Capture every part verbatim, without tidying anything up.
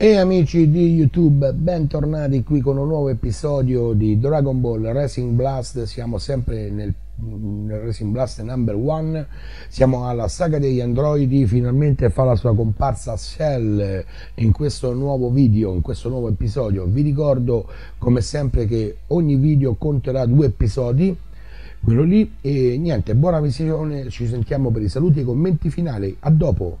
E amici di YouTube, bentornati qui con un nuovo episodio di Dragon Ball Raging Blast. Siamo sempre nel, nel Raging Blast number one. Siamo alla saga degli Androidi. Finalmente fa la sua comparsa Cell in questo nuovo video, in questo nuovo episodio. Vi ricordo come sempre che ogni video conterrà due episodi, quello lì, e niente, buona visione. Ci sentiamo per i saluti e i commenti finali. A dopo.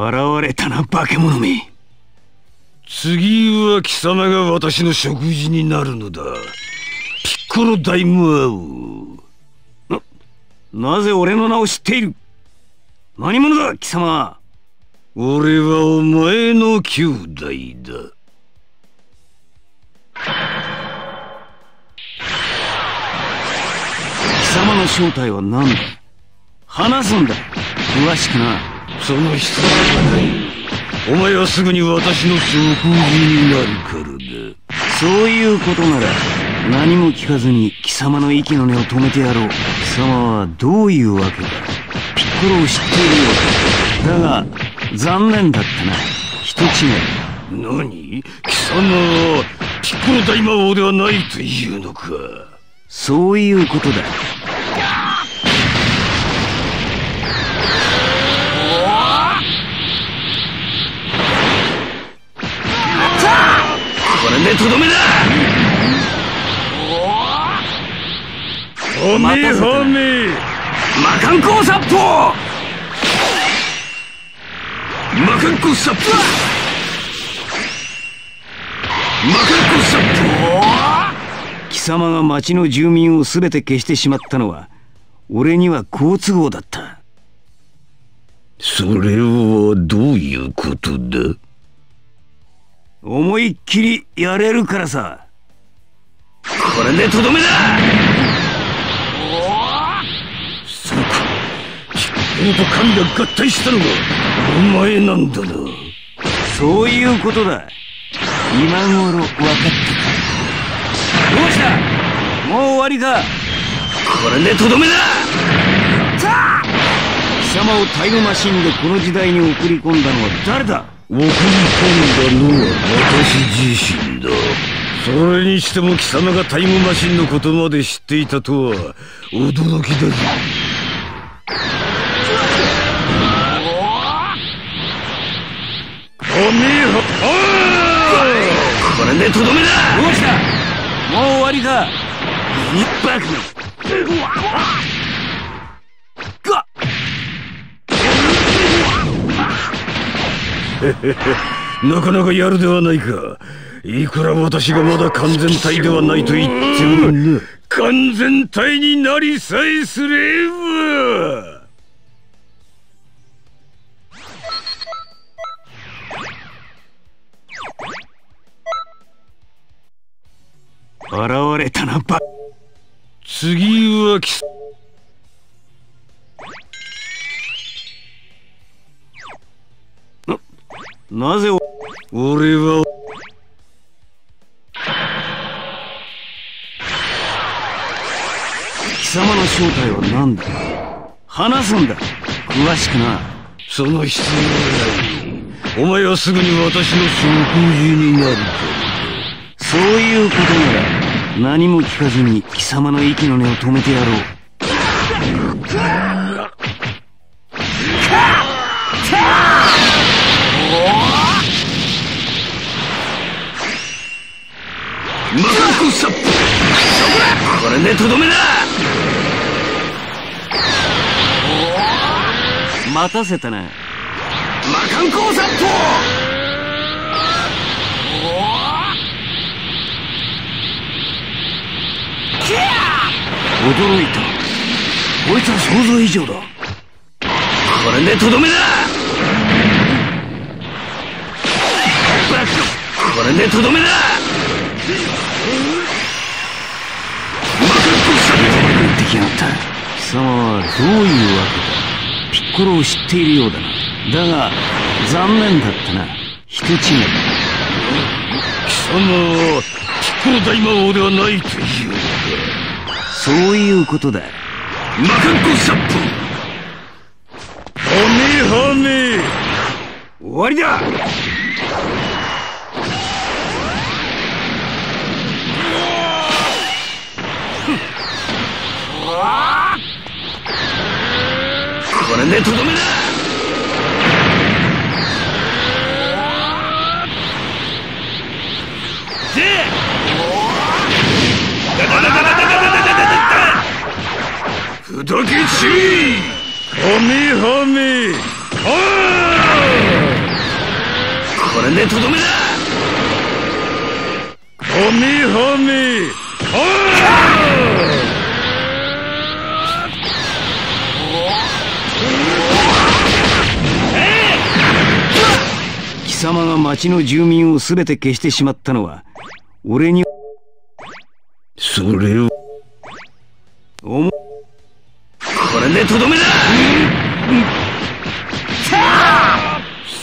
現れたな、化け物め。次は貴様が私の食事になるのだ、ピッコロ大魔王。な、なぜ俺の名を知っている？何者だ、貴様。俺はお前の兄弟だ。貴様の正体は何だ？話すんだ、詳しくな。その必要はない。お前はすぐに私の食事になるからだ。そういうことなら何も聞かずに貴様の息の根を止めてやろう。貴様はどういうわけだ？ピッコロを知っているようだ。だが残念だったな、人違いだ。何？貴様はピッコロ大魔王ではないというのか。そういうことだ。とどめだ。おめえほめ魔漢光殺法、魔漢光殺法、魔漢光殺法。貴様が町の住民を全て消してしまったのは俺には好都合だった。それはどういうことだ？思いっきりやれるからさ。これでとどめだ。そうか、ピッコロと神が合体したのがお前なんだな。そういうことだ。今頃分かってた。どうした、もう終わりか。これでとどめだ。貴様をタイムマシンでこの時代に送り込んだのは誰だ？送り込んだのは私自身だ。それにしても貴様がタイムマシンのことまで知っていたとは驚きだぞ。おめえはこれでとどめだ。どうした、もう終わりか。一泊なかなかやるではないか。いくら私がまだ完全体ではないと言っても、うん、完全体になりさえすれば。現れたな、ば。次はき。なぜ俺は貴様の正体は何だ？話すんだ、詳しくな。その必要はない。お前はすぐに私の食事になるから。そういうことなら何も聞かずに貴様の息の根を止めてやろう。マカンコサップ、これでとどめだ。待たせたな、マカンコサップ。驚いた、こいつは想像以上だ。これでとどめだ。これでとどめだ。魔漢光殺法。貴様はどういうわけだ。ピッコロを知っているようだな。だが残念だったな、人違いだ。貴様はピッコロ大魔王ではないというのか。そういうことだ。マカンコシャップハメハメ終わりだ。これでとどめだ。ふどけちはめはめこれでとどめだ。はめはめ貴様が町の住民を全て消してしまったのは俺にそれをおもこれでとどめだ。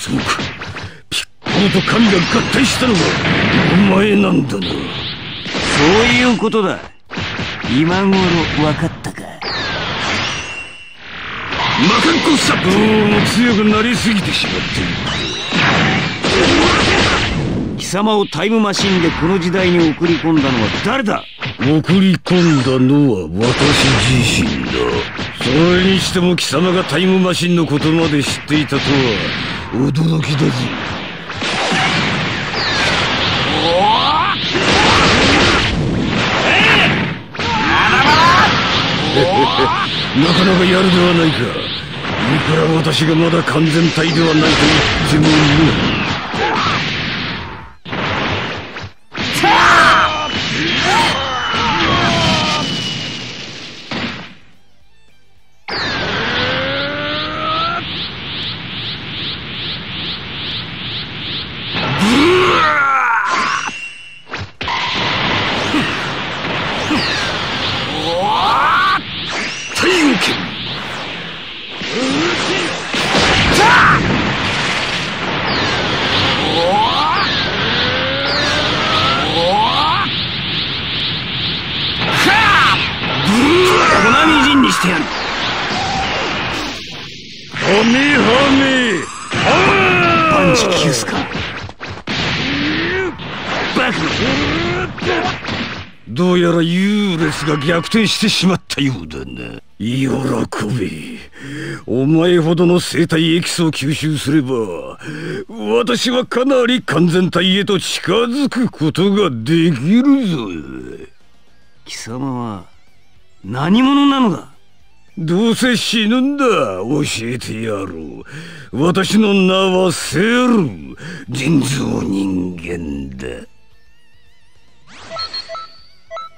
そうか、ピッコロと神が合体したのはお前なんだな。そういうことだ。今頃分かったか。マカンコサップも強くなりすぎてしまっている。貴様をタイムマシンでこの時代に送り込んだのは誰だ。送り込んだのは私自身だ。それにしても貴様がタイムマシンのことまで知っていたとは驚きだぜ。なかなかやるではないか。いくら私がまだ完全体ではないと言ってもいい。どうやら優劣が逆転してしまったようだな。喜べ、お前ほどの生体エキスを吸収すれば私はかなり完全体へと近づくことができるぞ。貴様は何者なのだ。どうせ死ぬんだ、教えてやろう。私の名はセル、人造人間だ。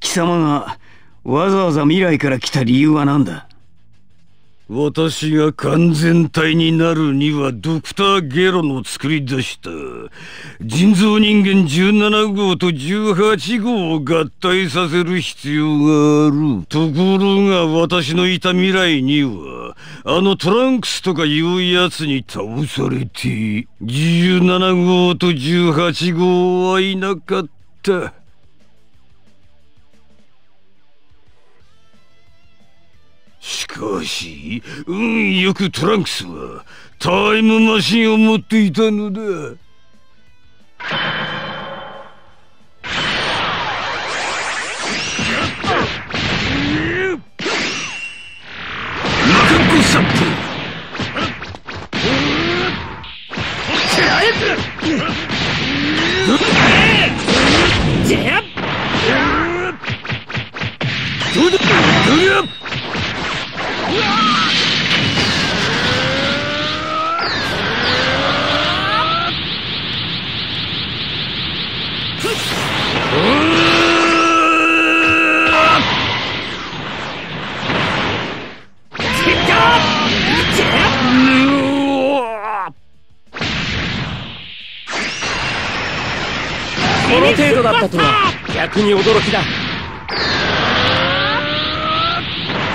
貴様がわざわざ未来から来た理由は何だ。私が完全体になるにはドクターゲロの作り出した人造人間じゅうななごうとじゅうはちごうを合体させる必要がある。ところが私のいた未来にはあのトランクスとかいうやつに倒されてじゅうななごうとじゅうはちごうはいなかった。しかし、運よくトランクスはタイムマシンを持っていたのだ。逆に驚きだ。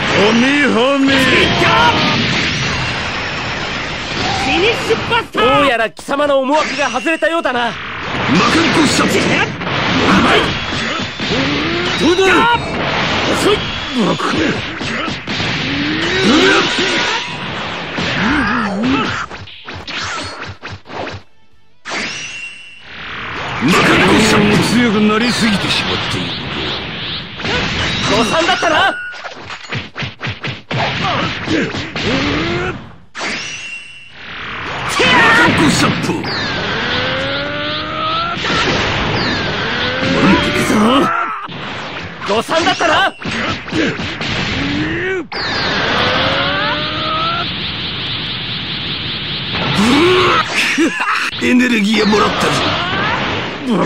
ホミホミ。どうやら貴様の思惑が外れたようだな。強くなりすぎてしまっている。誤算だったな。誤算だったな。エネルギーをもらったぞ。ホ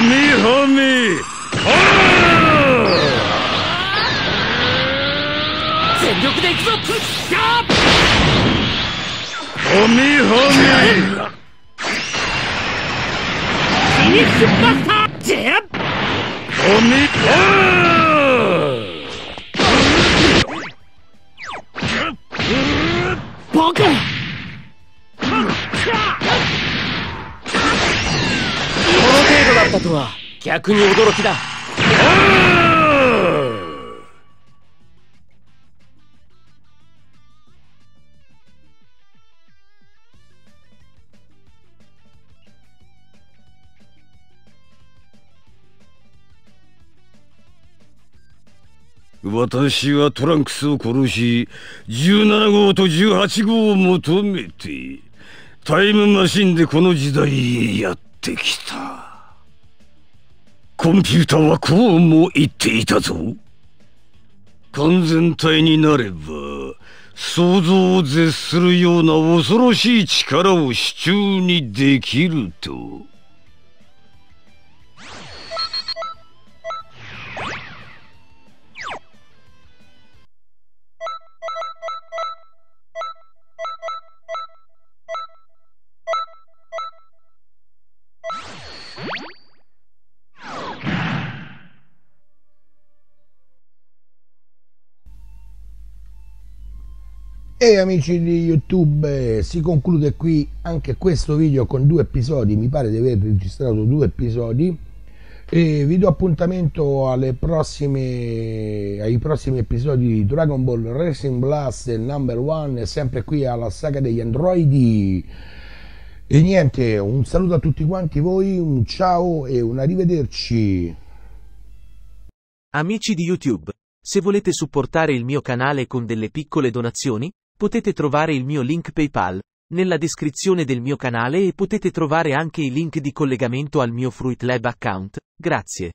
ミホミホー全力でいくぞ。プッシャーホミホミフィニッシュバスタージェンホミホーバカだとは逆に驚きだ。私はトランクスを殺し、じゅうななごうとじゅうはちごうを求めてタイムマシンでこの時代へやってきた。コンピューターはこうも言っていたぞ。完全体になれば想像を絶するような恐ろしい力を手中にできると。E amici di YouTube, si conclude qui anche questo video con due episodi, mi pare di aver registrato due episodi e vi do appuntamento alle prossime, ai prossimi episodi di Dragon Ball Racing Blast number one, sempre qui alla saga degli Androidi. E niente, un saluto a tutti quanti voi, un ciao e un arrivederci. Amici di YouTube, se volete supportare il mio canale con delle piccole donazioni, potete trovare il mio link PayPal nella descrizione del mio canale e potete trovare anche i link di collegamento al mio FruitLab account. Grazie.